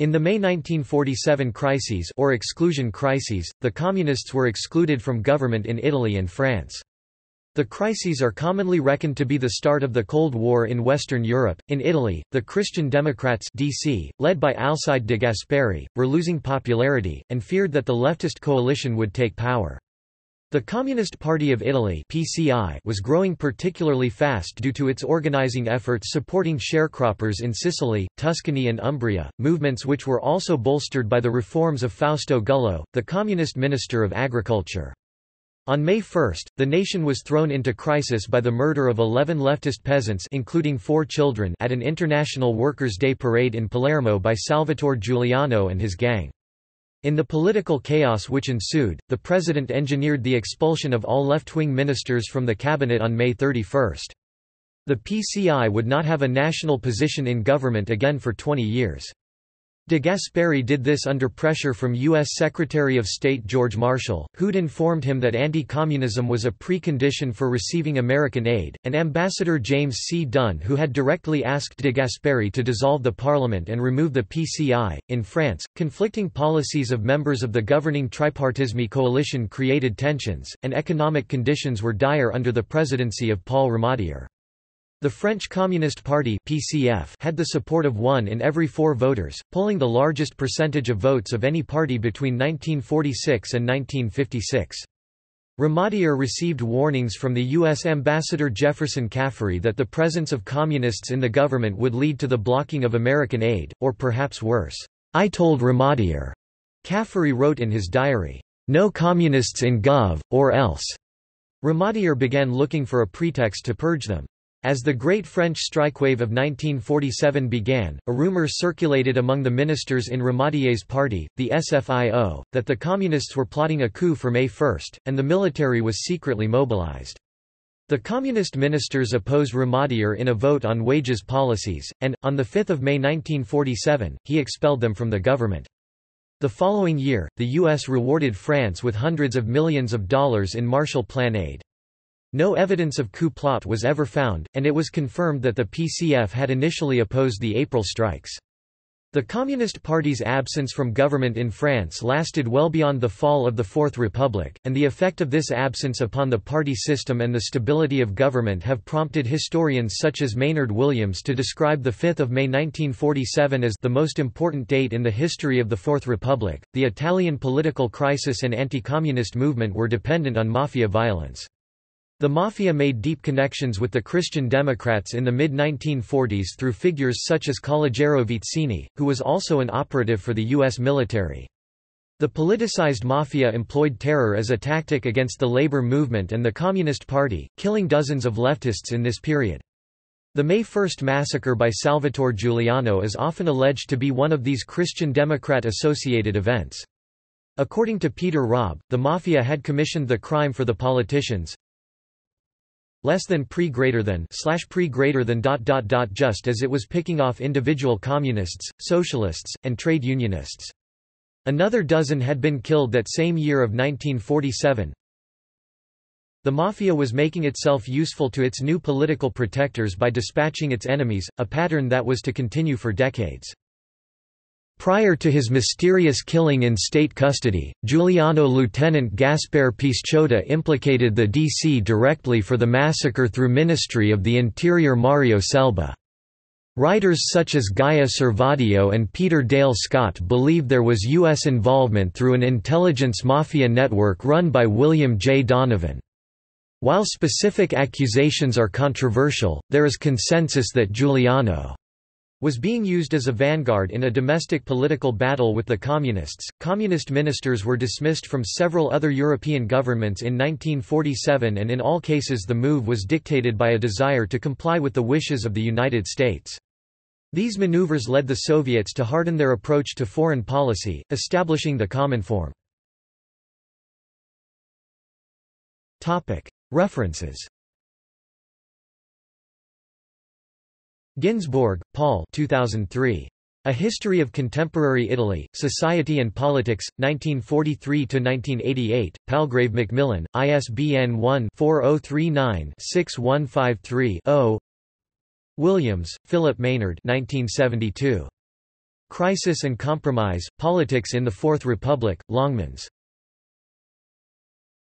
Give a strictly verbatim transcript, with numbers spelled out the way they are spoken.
In the May nineteen forty-seven crises or exclusion crises, the Communists were excluded from government in Italy and France. The crises are commonly reckoned to be the start of the Cold War in Western Europe. In Italy, the Christian Democrats (D C), led by Alcide De Gasperi, were losing popularity, and feared that the leftist coalition would take power. The Communist Party of Italy (P C I) was growing particularly fast due to its organizing efforts supporting sharecroppers in Sicily, Tuscany, and Umbria, movements which were also bolstered by the reforms of Fausto Gullo, the Communist Minister of Agriculture. On May first, the nation was thrown into crisis by the murder of eleven leftist peasants including four children at an International Workers' Day parade in Palermo by Salvatore Giuliano and his gang. In the political chaos which ensued, the president engineered the expulsion of all left-wing ministers from the cabinet on May thirty-first. The P C I would not have a national position in government again for twenty years. De Gasperi did this under pressure from U S Secretary of State George Marshall, who'd informed him that anti-communism was a precondition for receiving American aid, and Ambassador James C. Dunn, who had directly asked De Gasperi to dissolve the parliament and remove the P C I. In France, conflicting policies of members of the governing Tripartisme coalition created tensions, and economic conditions were dire under the presidency of Paul Ramadier. The French Communist Party (P C F) had the support of one in every four voters, polling the largest percentage of votes of any party between nineteen forty-six and nineteen fifty-six. Ramadier received warnings from the U S Ambassador Jefferson Caffery that the presence of communists in the government would lead to the blocking of American aid, or perhaps worse. "I told Ramadier," Caffery wrote in his diary, "no communists in Gov, or else." Ramadier began looking for a pretext to purge them. As the Great French Strikewave of nineteen forty-seven began, a rumor circulated among the ministers in Ramadier's party, the S F I O, that the Communists were plotting a coup for May first, and the military was secretly mobilized. The Communist ministers opposed Ramadier in a vote on wages policies, and, on the fifth of May nineteen forty-seven, he expelled them from the government. The following year, the U S rewarded France with hundreds of millions of dollars in Marshall Plan aid. No evidence of coup plot was ever found, and it was confirmed that the P C F had initially opposed the April strikes. The Communist Party's absence from government in France lasted well beyond the fall of the Fourth Republic, and the effect of this absence upon the party system and the stability of government have prompted historians such as Maynard Williams to describe the fifth of May nineteen forty-seven as the most important date in the history of the Fourth Republic. The Italian political crisis and anti-communist movement were dependent on mafia violence. The Mafia made deep connections with the Christian Democrats in the mid nineteen forties through figures such as Calogero Vizzini, who was also an operative for the U S military. The politicized Mafia employed terror as a tactic against the labor movement and the Communist Party, killing dozens of leftists in this period. The May first massacre by Salvatore Giuliano is often alleged to be one of these Christian Democrat-associated events. According to Peter Robb, the Mafia had commissioned the crime for the politicians, less than pre greater than slash pre greater than dot dot dot just as it was picking off individual communists, socialists, and trade unionists. Another dozen had been killed that same year of nineteen forty-seven. The Mafia was making itself useful to its new political protectors by dispatching its enemies, a pattern that was to continue for decades. Prior to his mysterious killing in state custody, Giuliano Lieutenant Gaspare Pisciotta implicated the D C directly for the massacre through Ministry of the Interior Mario Selba. Writers such as Gaia Servadio and Peter Dale Scott believe there was U S involvement through an intelligence mafia network run by William J. Donovan. While specific accusations are controversial, there is consensus that Giuliano was being used as a vanguard in a domestic political battle with the Communists. Communist ministers were dismissed from several other European governments in nineteen forty-seven, and in all cases the move was dictated by a desire to comply with the wishes of the United States. These maneuvers led the Soviets to harden their approach to foreign policy, establishing the Kominform. Topic: References. Ginsburg, Paul. two thousand three. A History of Contemporary Italy, Society and Politics, nineteen forty-three to nineteen eighty-eight. Palgrave Macmillan, I S B N one, four oh three nine, six one five three, zero. Williams, Philip Maynard. nineteen seventy-two. Crisis and Compromise, Politics in the Fourth Republic, Longmans.